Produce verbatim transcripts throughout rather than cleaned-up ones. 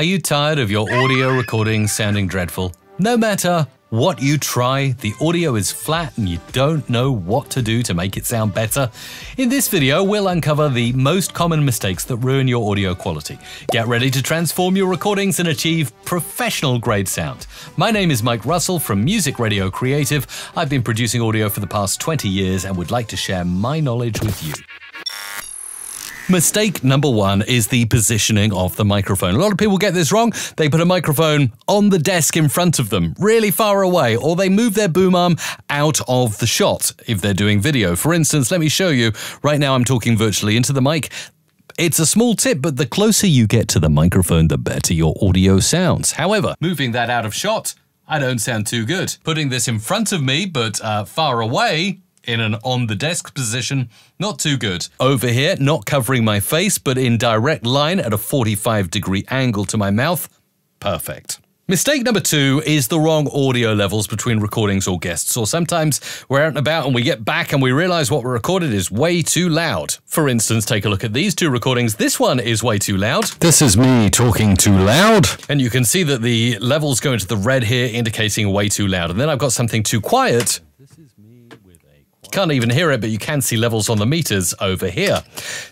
Are you tired of your audio recordings sounding dreadful? No matter what you try, the audio is flat and you don't know what to do to make it sound better? In this video, we'll uncover the most common mistakes that ruin your audio quality. Get ready to transform your recordings and achieve professional grade sound. My name is Mike Russell from Music Radio Creative. I've been producing audio for the past twenty years and would like to share my knowledge with you. Mistake number one is the positioning of the microphone. A lot of people get this wrong. They put a microphone on the desk in front of them, really far away, or they move their boom arm out of the shot if they're doing video. For instance, let me show you. Right now I'm talking virtually into the mic. It's a small tip, but the closer you get to the microphone, the better your audio sounds. However, moving that out of shot, I don't sound too good. Putting this in front of me, but uh, far away, in an on-the-desk position, not too good. Over here, not covering my face, but in direct line at a forty-five degree angle to my mouth, perfect. Mistake number two is the wrong audio levels between recordings or guests, or sometimes we're out and about and we get back and we realize what we recorded is way too loud. For instance, take a look at these two recordings. This one is way too loud. This is me talking too loud. And you can see that the levels go into the red here, indicating way too loud. And then I've got something too quiet. Can't even hear it, but you can see levels on the meters over here.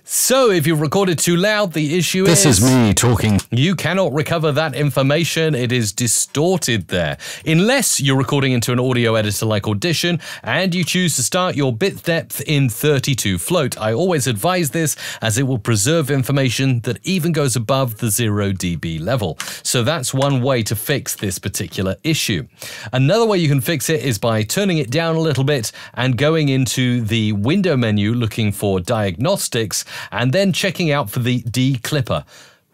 So if you've recorded too loud, the issue is... This is me talking. You cannot recover that information. It is distorted there. Unless you're recording into an audio editor like Audition and you choose to start your bit depth in thirty-two float. I always advise this as it will preserve information that even goes above the zero D B level. So that's one way to fix this particular issue. Another way you can fix it is by turning it down a little bit and going into the window menu looking for diagnostics and then checking out for the declipper.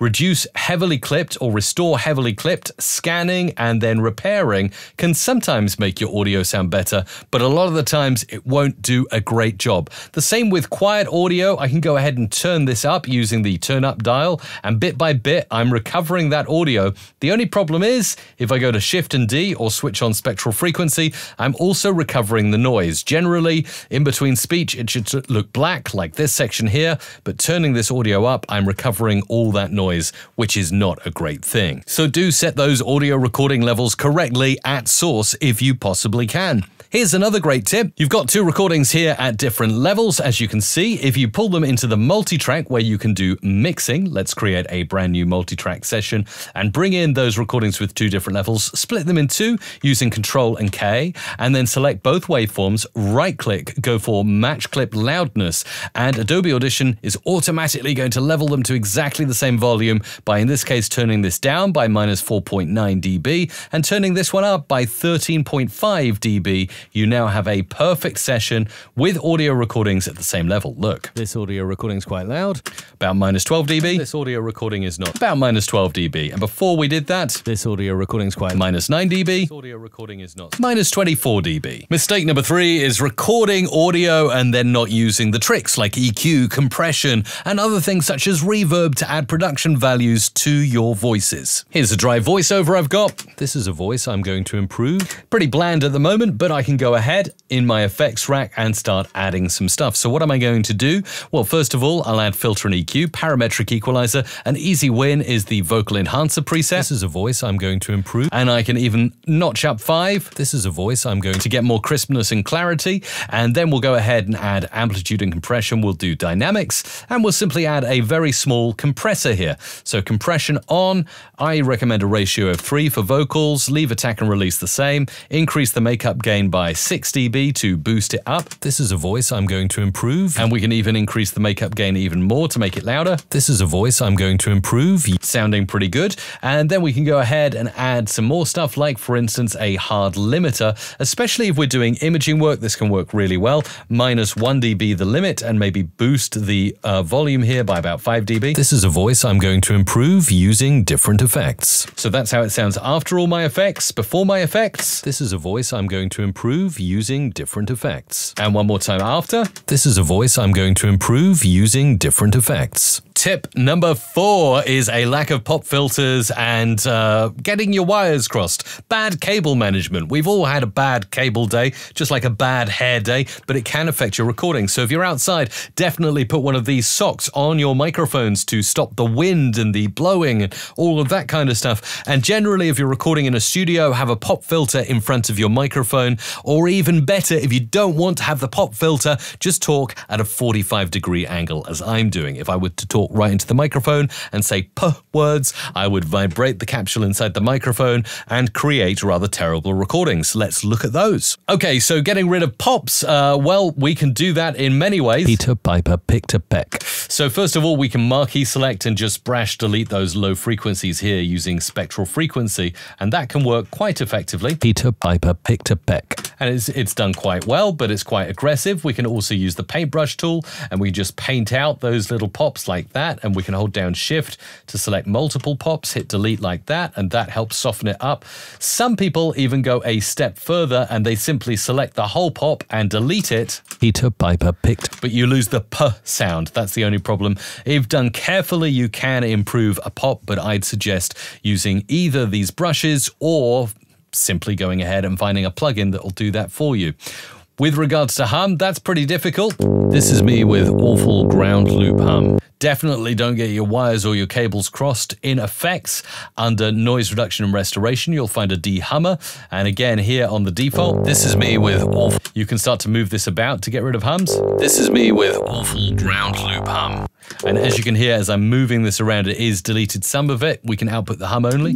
Reduce heavily clipped or restore heavily clipped, scanning and then repairing can sometimes make your audio sound better, but a lot of the times it won't do a great job. The same with quiet audio. I can go ahead and turn this up using the turn up dial, and bit by bit I'm recovering that audio. The only problem is if I go to Shift and D or switch on spectral frequency, I'm also recovering the noise. Generally, in between speech, it should look black like this section here, but turning this audio up, I'm recovering all that noise. Noise, which is not a great thing. So do set those audio recording levels correctly at source if you possibly can. Here's another great tip. You've got two recordings here at different levels. As you can see, if you pull them into the multi-track where you can do mixing, let's create a brand new multi-track session and bring in those recordings with two different levels, split them in two using Control and K, and then select both waveforms, right-click, go for Match Clip Loudness, and Adobe Audition is automatically going to level them to exactly the same volume by, in this case, turning this down by minus four point nine D B and turning this one up by thirteen point five D B. You now have a perfect session with audio recordings at the same level. Look, this audio recording is quite loud, about minus twelve D B. This audio recording is not, about minus twelve D B. And before we did that, this audio recording is quite minus nine D B. This audio recording is not, minus twenty-four D B. Mistake number three is recording audio and then not using the tricks like E Q, compression, and other things such as reverb to add production values to your voices. Here's a dry voiceover I've got. This is a voice I'm going to improve. Pretty bland at the moment, but I can go ahead in my effects rack and start adding some stuff. So what am I going to do? Well, first of all, I'll add filter and E Q, parametric equalizer. An easy win is the vocal enhancer preset. This is a voice I'm going to improve. And I can even notch up five. This is a voice I'm going to get more crispness and clarity. And then we'll go ahead and add amplitude and compression. We'll do dynamics and we'll simply add a very small compressor here. So compression on, I recommend a ratio of three for vocals, leave attack and release the same, increase the makeup gain by six D B to boost it up. This is a voice I'm going to improve. And we can even increase the makeup gain even more to make it louder. This is a voice I'm going to improve. Sounding pretty good. And then we can go ahead and add some more stuff like, for instance, a hard limiter, especially if we're doing imaging work. This can work really well. Minus one D B the limit and maybe boost the uh, volume here by about five D B. This is a voice I'm going to improve using different effects. So that's how it sounds after all my effects, before my effects. This is a voice I'm going to improve using different effects. And one more time after. This is a voice I'm going to improve using different effects. Tip number four is a lack of pop filters and uh, getting your wires crossed. Bad cable management. We've all had a bad cable day, just like a bad hair day, but it can affect your recording. So if you're outside, definitely put one of these socks on your microphones to stop the wind and the blowing and all of that kind of stuff. And generally, if you're recording in a studio, have a pop filter in front of your microphone, or even better, if you don't want to have the pop filter, just talk at a forty-five degree angle as I'm doing. If I were to talk right into the microphone and say p words, I would vibrate the capsule inside the microphone and create rather terrible recordings. Let's look at those. Okay, so getting rid of pops, uh, well, we can do that in many ways. Peter Piper picked a peck. So first of all, we can marquee select and just brash delete those low frequencies here using spectral frequency, and that can work quite effectively. Peter Piper picked a peck. And it's, it's done quite well, but it's quite aggressive. We can also use the paintbrush tool and we just paint out those little pops like that, and we can hold down shift to select multiple pops, hit delete like that, and that helps soften it up. Some people even go a step further and they simply select the whole pop and delete it. Peter Piper picked. But you lose the p sound. That's the only problem. If done carefully, you can improve a pop, but I'd suggest using either these brushes or simply going ahead and finding a plugin that will do that for you. With regards to hum, that's pretty difficult. This is me with awful ground loop hum. Definitely don't get your wires or your cables crossed. In effects, under noise reduction and restoration, you'll find a de-hummer. And again, here on the default, this is me with awful. You can start to move this about to get rid of hums. This is me with awful ground loop hum. And as you can hear, as I'm moving this around, it is deleted some of it. We can output the hum only.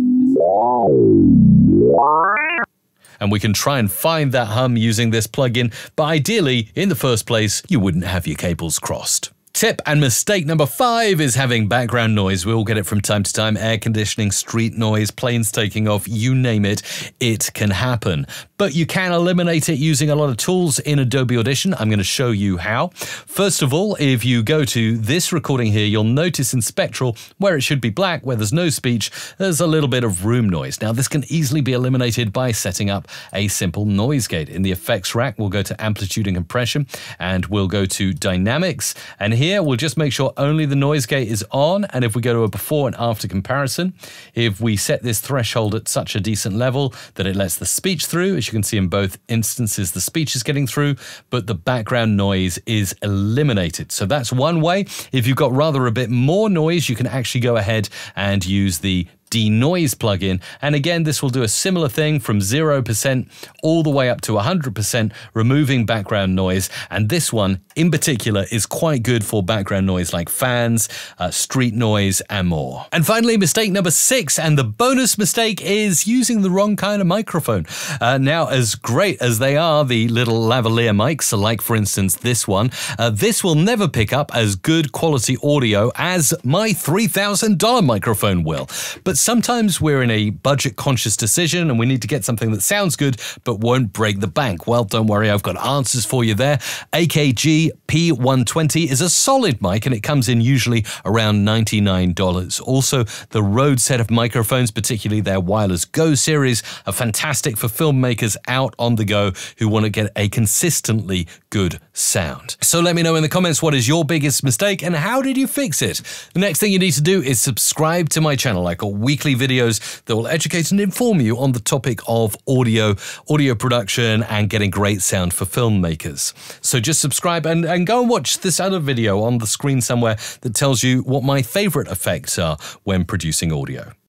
And we can try and find that hum using this plugin. But ideally, in the first place, you wouldn't have your cables crossed. Tip and mistake number five is having background noise. We all get it from time to time. Air conditioning, street noise, planes taking off, you name it, it can happen. But you can eliminate it using a lot of tools in Adobe Audition. I'm going to show you how. First of all, if you go to this recording here, you'll notice in Spectral, where it should be black, where there's no speech, there's a little bit of room noise. Now, this can easily be eliminated by setting up a simple noise gate. In the effects rack, we'll go to amplitude and compression, and we'll go to dynamics. And here, Here, we'll just make sure only the noise gate is on, and if we go to a before and after comparison, if we set this threshold at such a decent level that it lets the speech through, as you can see in both instances, the speech is getting through, but the background noise is eliminated. So that's one way. If you've got rather a bit more noise, you can actually go ahead and use the denoise plugin. And again, this will do a similar thing from zero percent all the way up to one hundred percent, removing background noise. And this one in particular is quite good for background noise like fans, uh, street noise, and more. And finally, mistake number six, and the bonus mistake, is using the wrong kind of microphone. Uh, now, as great as they are, the little lavalier mics, like for instance this one, uh, this will never pick up as good quality audio as my three thousand dollar microphone will. But sometimes we're in a budget-conscious decision and we need to get something that sounds good but won't break the bank. Well, don't worry, I've got answers for you there. A K G P one twenty is a solid mic and it comes in usually around ninety-nine dollars. Also, the Rode set of microphones, particularly their Wireless Go series, are fantastic for filmmakers out on the go who want to get a consistently good sound. So let me know in the comments, what is your biggest mistake and how did you fix it? The next thing you need to do is subscribe to my channel. I got weekly videos that will educate and inform you on the topic of audio, audio production, and getting great sound for filmmakers. So just subscribe and, and go and watch this other video on the screen somewhere that tells you what my favorite effects are when producing audio.